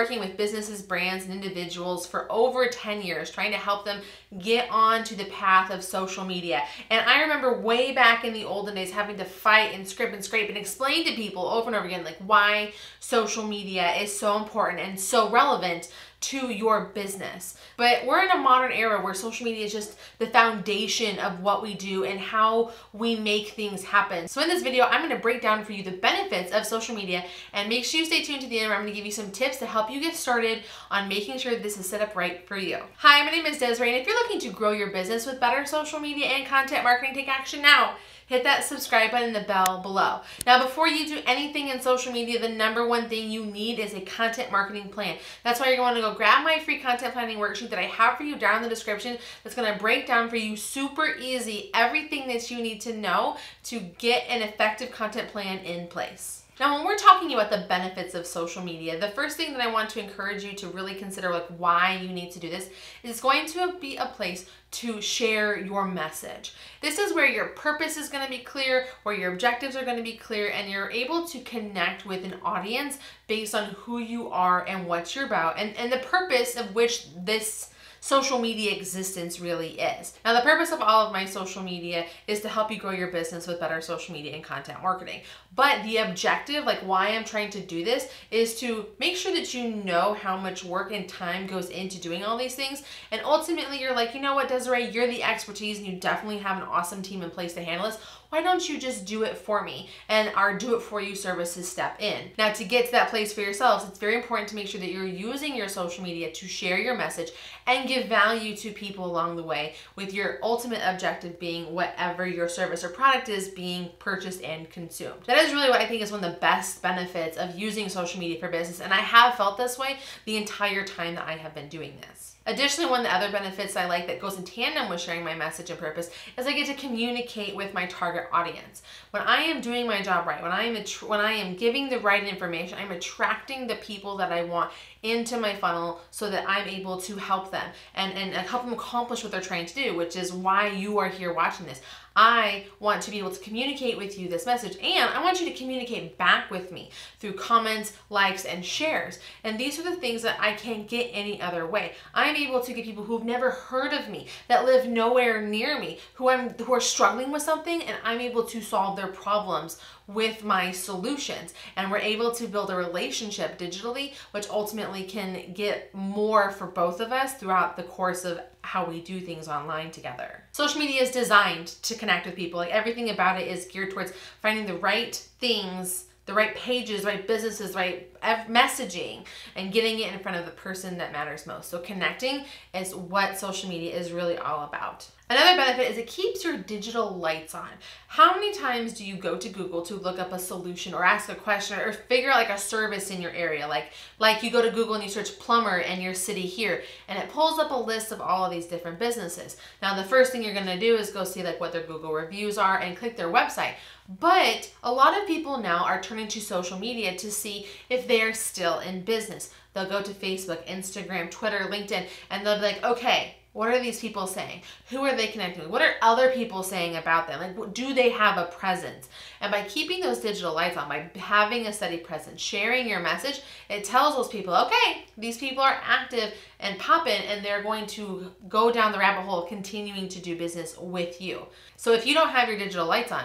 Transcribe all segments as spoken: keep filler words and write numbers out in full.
working with businesses, brands, and individuals for over ten years, trying to help them get onto the path of social media. And I remember way back in the olden days having to fight and script and scrape and explain to people over and over again like why social media is so important and so relevant to your business. But we're in a modern era where social media is just the foundation of what we do and how we make things happen. So in this video, I'm gonna break down for you the benefits of social media, and make sure you stay tuned to the end where I'm gonna give you some tips to help you get started on making sure this is set up right for you. Hi, my name is Desiree, and if you're looking to grow your business with better social media and content marketing, take action now. Hit that subscribe button and the bell below. Now, before you do anything in social media, the number one thing you need is a content marketing plan. That's why you're going to go grab my free content planning worksheet that I have for you down in the description. That's going to break down for you super easy everything that you need to know to get an effective content plan in place. Now, when we're talking about the benefits of social media, the first thing that I want to encourage you to really consider, like why you need to do this, is it's going to be a place to share your message. This is where your purpose is going to be clear, where your objectives are going to be clear, and you're able to connect with an audience based on who you are and what you're about, and, and the purpose of which this social media existence really is. Now, the purpose of all of my social media is to help you grow your business with better social media and content marketing. But the objective, like why I'm trying to do this, is to make sure that you know how much work and time goes into doing all these things. And ultimately you're like, you know what, Desiree, you're the expertise and you definitely have an awesome team in place to handle this. Why don't you just do it for me? And our do it for you services step in. Now, to get to that place for yourselves, it's very important to make sure that you're using your social media to share your message and give value to people along the way, with your ultimate objective being whatever your service or product is being purchased and consumed. That is really what I think is one of the best benefits of using social media for business, and I have felt this way the entire time that I have been doing this. Additionally, one of the other benefits I like that goes in tandem with sharing my message and purpose is I get to communicate with my target audience. When I am doing my job right, when I am when I am giving the right information, I'm attracting the people that I want into my funnel so that I'm able to help them and, and help them accomplish what they're trying to do, which is why you are here watching this. I want to be able to communicate with you this message, and I want you to communicate back with me through comments, likes, and shares. And these are the things that I can't get any other way. I'm able to get people who've never heard of me, that live nowhere near me, who I'm who are struggling with something, and I'm able to solve their problems with my solutions. And we're able to build a relationship digitally, which ultimately can get more for both of us throughout the course of how we do things online together. Social media is designed to connect with people. Like, everything about it is geared towards finding the right things, the right pages, the right businesses, the right messaging, and getting it in front of the person that matters most. So connecting is what social media is really all about. Another benefit is it keeps your digital lights on. How many times do you go to Google to look up a solution or ask a question or figure out like a service in your area? Like, like you go to Google and you search plumber in your city here, and it pulls up a list of all of these different businesses. Now, the first thing you're gonna do is go see like what their Google reviews are and click their website. But a lot of people now are turning to social media to see if they're still in business. They'll go to Facebook, Instagram, Twitter, LinkedIn, and they'll be like, okay, what are these people saying? Who are they connecting with? What are other people saying about them? Like, do they have a presence? And by keeping those digital lights on, by having a steady presence, sharing your message, it tells those people, okay, these people are active and popping, and they're going to go down the rabbit hole continuing to do business with you. So if you don't have your digital lights on,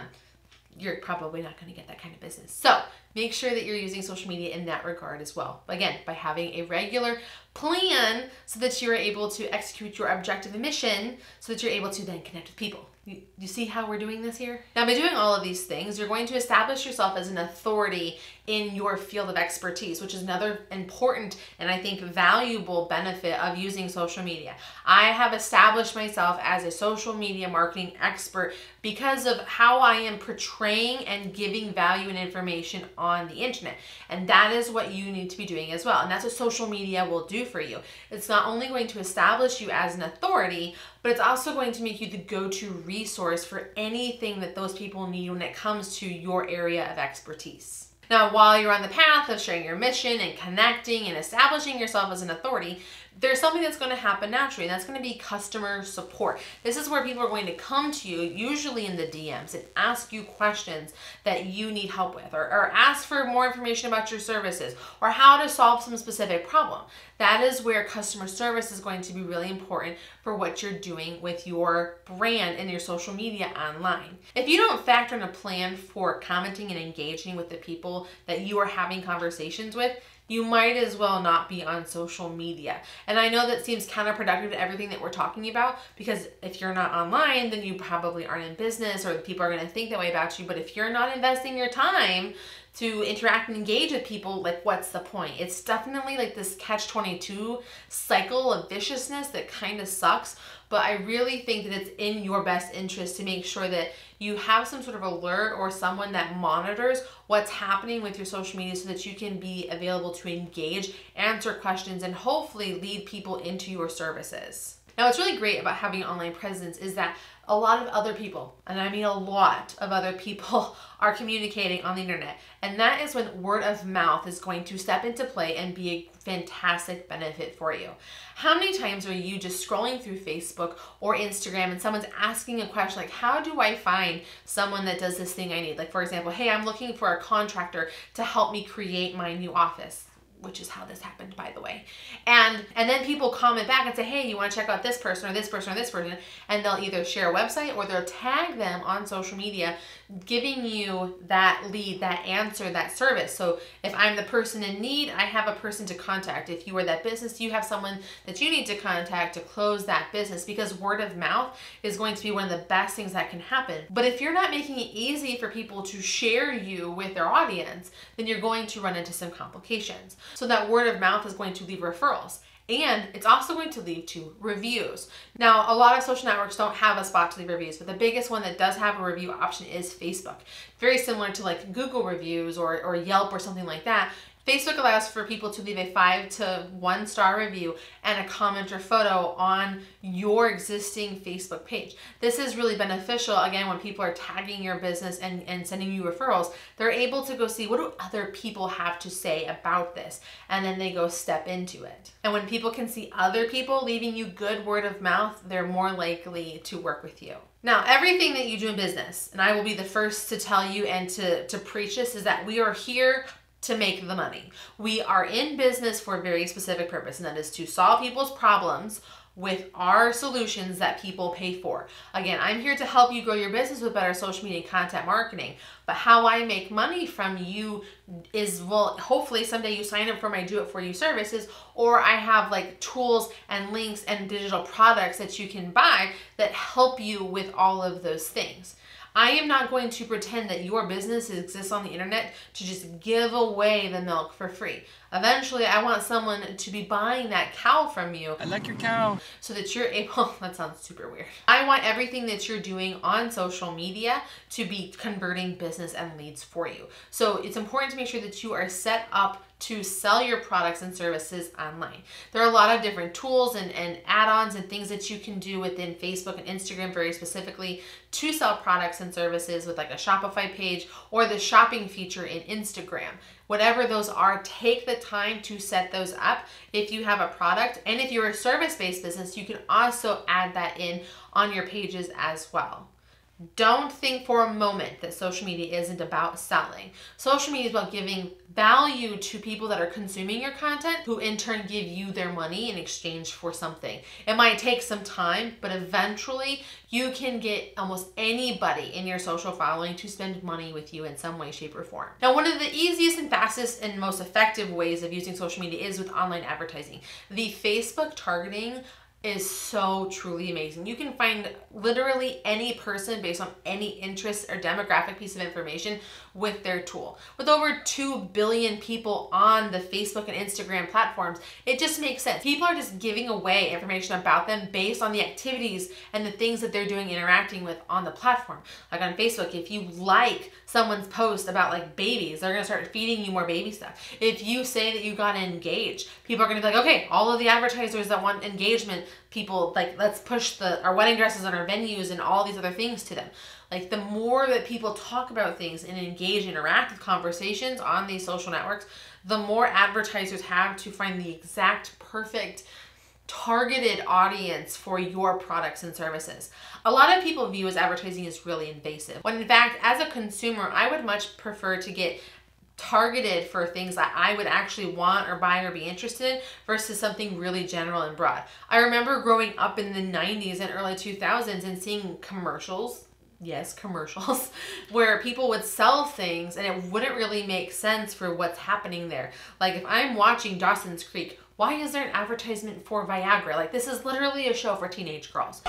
you're probably not going to get that kind of business. So make sure that you're using social media in that regard as well. Again, by having a regular plan so that you're able to execute your objective and mission so that you're able to then connect with people. You, you see how we're doing this here? Now, by doing all of these things, you're going to establish yourself as an authority in your field of expertise, which is another important and I think valuable benefit of using social media. I have established myself as a social media marketing expert because of how I am portraying and giving value and information on the internet. And that is what you need to be doing as well. And that's what social media will do for you. It's not only going to establish you as an authority, but it's also going to make you the go-to resource for anything that those people need when it comes to your area of expertise. Now, while you're on the path of sharing your mission and connecting and establishing yourself as an authority, there's something that's going to happen naturally, and that's going to be customer support. This is where people are going to come to you, usually in the D Ms, and ask you questions that you need help with, or, or ask for more information about your services, or how to solve some specific problem. That is where customer service is going to be really important for what you're doing with your brand and your social media online. If you don't factor in a plan for commenting and engaging with the people that you are having conversations with, you might as well not be on social media. And I know that seems counterproductive to everything that we're talking about, because if you're not online, then you probably aren't in business, or the people are going to think that way about you. But if you're not investing your time to interact and engage with people, like, what's the point? It's definitely like this catch twenty-two cycle of viciousness that kind of sucks. But I really think that it's in your best interest to make sure that you have some sort of alert or someone that monitors what's happening with your social media, so that you can be available to engage, answer questions, and hopefully lead people into your services. Now, what's really great about having an online presence is that a lot of other people, and I mean a lot of other people, are communicating on the internet. And that is when word of mouth is going to step into play and be a fantastic benefit for you. How many times are you just scrolling through Facebook or Instagram and someone's asking a question like, how do I find someone that does this thing I need? Like, for example, hey, I'm looking for a contractor to help me create my new office, which is how this happened, by the way. And and then people comment back and say, hey, you want to check out this person or this person or this person? And they'll either share a website or they'll tag them on social media, giving you that lead, that answer, that service. So if I'm the person in need, I have a person to contact. If you are that business, you have someone that you need to contact to close that business, because word of mouth is going to be one of the best things that can happen. But if you're not making it easy for people to share you with their audience, then you're going to run into some complications. So that word of mouth is going to lead referrals, and it's also going to lead to reviews. Now, a lot of social networks don't have a spot to leave reviews, but the biggest one that does have a review option is Facebook. Very similar to like Google reviews or, or Yelp or something like that. Facebook allows for people to leave a five to one star review and a comment or photo on your existing Facebook page. This is really beneficial, again, when people are tagging your business and, and sending you referrals. They're able to go see, what do other people have to say about this? And then they go step into it. And when people can see other people leaving you good word of mouth, they're more likely to work with you. Now, everything that you do in business, and I will be the first to tell you and to, to preach this, is that we are here to make the money. We are in business for a very specific purpose, and that is to solve people's problems with our solutions that people pay for. Again, I'm here to help you grow your business with better social media and content marketing, but how I make money from you is, well, hopefully someday you sign up for my do it for you services, or I have like tools and links and digital products that you can buy that help you with all of those things. I am not going to pretend that your business exists on the internet to just give away the milk for free. Eventually, I want someone to be buying that cow from you. I like your cow. So that you're able, that sounds super weird. I want everything that you're doing on social media to be converting business and leads for you. So it's important to make sure that you are set up to sell your products and services online. There are a lot of different tools and, and add-ons and things that you can do within Facebook and Instagram very specifically to sell products and services with like a Shopify page or the shopping feature in Instagram. Whatever those are, take the time to set those up if you have a product. And if you're a service-based business, you can also add that in on your pages as well. Don't think for a moment that social media isn't about selling. Social media is about giving value to people that are consuming your content, who in turn give you their money in exchange for something. It might take some time, but eventually you can get almost anybody in your social following to spend money with you in some way, shape, or form. Now, one of the easiest and fastest and most effective ways of using social media is with online advertising. The Facebook targeting is so truly amazing. You can find literally any person based on any interest or demographic piece of information with their tool. With over two billion people on the Facebook and Instagram platforms, it just makes sense. People are just giving away information about them based on the activities and the things that they're doing, interacting with on the platform. Like on Facebook, if you like someone's post about like babies, they're gonna start feeding you more baby stuff. If you say that you got engaged, people are gonna be like, okay, all of the advertisers that want engagement, people, like, let's push the our wedding dresses and our venues and all these other things to them. Like, the more that people talk about things and engage, interact with conversations on these social networks, the more advertisers have to find the exact perfect targeted audience for your products and services. A lot of people view as advertising as really invasive, when in fact, as a consumer, I would much prefer to get targeted for things that I would actually want or buy or be interested in versus something really general and broad. I remember growing up in the nineties and early two thousands and seeing commercials, yes, commercials, where people would sell things and it wouldn't really make sense for what's happening there. Like if I'm watching Dawson's Creek, why is there an advertisement for Viagra? Like this is literally a show for teenage girls.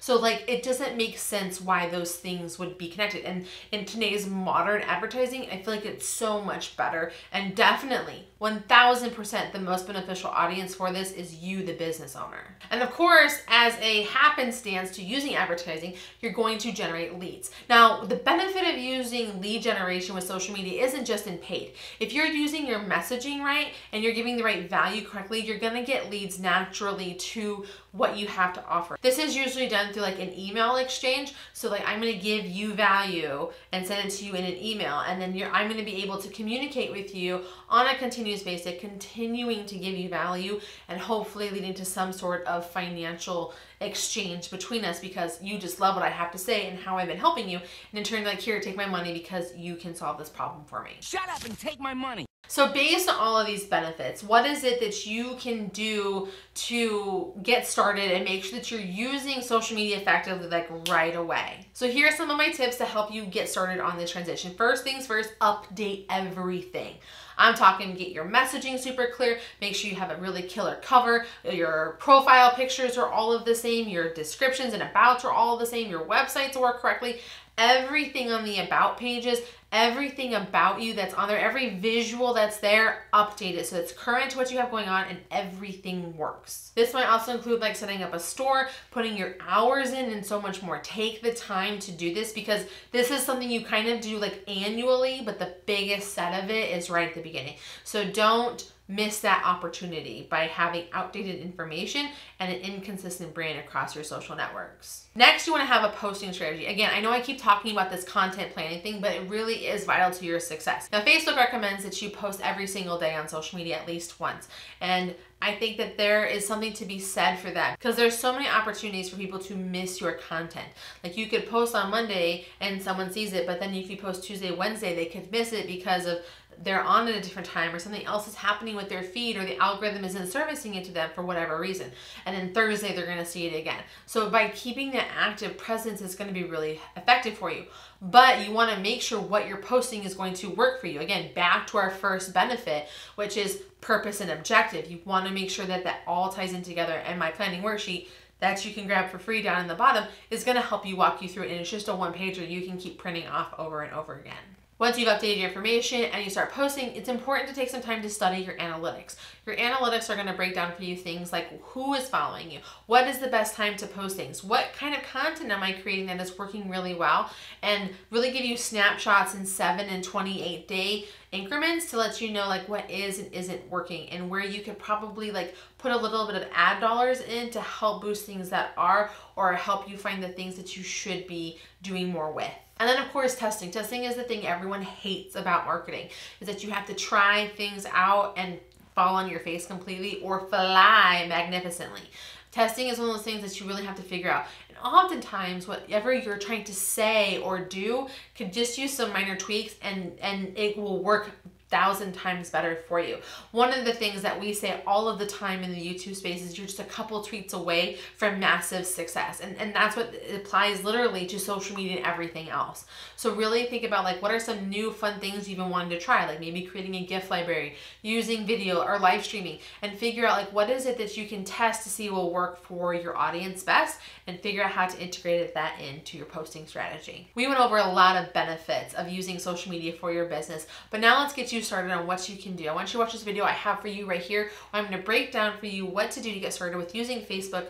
So like it doesn't make sense why those things would be connected. And in today's modern advertising, I feel like it's so much better, and definitely one thousand percent the most beneficial audience for this is you, the business owner. And of course, as a happenstance to using advertising, you're going to generate leads. Now, the benefit of using lead generation with social media isn't just in paid. If you're using your messaging right and you're giving the right value correctly, you're gonna get leads naturally to what you have to offer. This is usually done through like an email exchange. So like I'm gonna give you value and send it to you in an email, and then you're, I'm gonna be able to communicate with you on a continuous basis, continuing to give you value and hopefully leading to some sort of financial exchange between us because you just love what I have to say and how I've been helping you. And in turn, like, here, take my money because you can solve this problem for me. Shut up and take my money. So based on all of these benefits, what is it that you can do to get started and make sure that you're using social media effectively, like right away? So here are some of my tips to help you get started on this transition. First things first, update everything. I'm talking get your messaging super clear, make sure you have a really killer cover, your profile pictures are all of the same, your descriptions and abouts are all the same, your websites work correctly, everything on the about pages, everything about you that's on there, every visual that's there, update it so it's current to what you have going on and everything works. This might also include like setting up a store, putting your hours in and so much more. Take the time to do this because this is something you kind of do like annually, but the biggest set of it is right at the beginning. So don't miss that opportunity by having outdated information and an inconsistent brand across your social networks. Next, you want to have a posting strategy. Again, I know I keep talking about this content planning thing, but it really is vital to your success. Now, Facebook recommends that you post every single day on social media at least once. And I think that there is something to be said for that because there's so many opportunities for people to miss your content. Like you could post on Monday and someone sees it, but then if you post Tuesday, Wednesday, they could miss it because of they're on at a different time or something else is happening with their feed or the algorithm isn't servicing it to them for whatever reason. And then Thursday, they're gonna see it again. So by keeping that active presence, it's gonna be really effective for you. But you wanna make sure what you're posting is going to work for you. Again, back to our first benefit, which is purpose and objective. You wanna make sure that that all ties in together, and my planning worksheet that you can grab for free down in the bottom is gonna help you walk you through it. And it's just a one pager you can keep printing off over and over again. Once you've updated your information and you start posting, it's important to take some time to study your analytics. Your analytics are gonna break down for you things like who is following you, what is the best time to post things, what kind of content am I creating that is working really well, and really give you snapshots in seven and twenty-eight day increments to let you know like what is and isn't working and where you could probably like put a little bit of ad dollars in to help boost things that are or help you find the things that you should be doing more with. And then of course, testing. Testing is the thing everyone hates about marketing, is that you have to try things out and fall on your face completely or fly magnificently. Testing is one of those things that you really have to figure out. And oftentimes, whatever you're trying to say or do could just use some minor tweaks and, and it will work thousand times better for you. One of the things that we say all of the time in the YouTube space is you're just a couple tweets away from massive success. And, and that's what applies literally to social media and everything else. So really think about like, what are some new fun things you've been wanting to try? Like maybe creating a gift library, using video or live streaming, and figure out like, what is it that you can test to see will work for your audience best and figure out how to integrate that into your posting strategy. We went over a lot of benefits of using social media for your business, but now let's get you started on what you can do. I want you to watch this video I have for you right here. I'm going to break down for you what to do to get started with using Facebook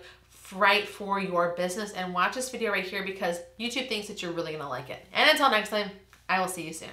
right for your business, and watch this video right here because YouTube thinks that you're really going to like it. And until next time, I will see you soon.